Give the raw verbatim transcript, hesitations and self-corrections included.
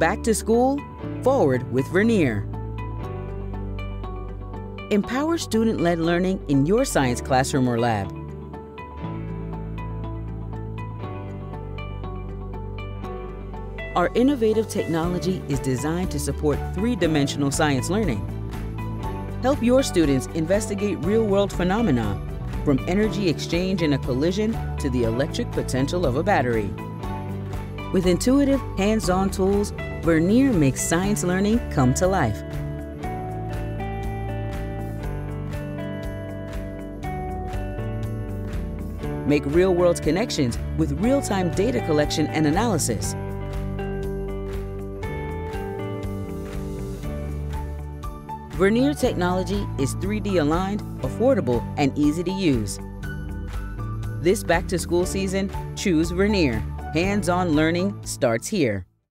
Back to school, forward with Vernier. Empower student-led learning in your science classroom or lab. Our innovative technology is designed to support three-dimensional science learning. Help your students investigate real-world phenomena, from energy exchange in a collision to the electric potential of a battery. With intuitive, hands-on tools, Vernier makes science learning come to life. Make real-world connections with real-time data collection and analysis. Vernier technology is three D aligned, affordable, and easy to use. This back-to-school season, choose Vernier. Hands-on learning starts here.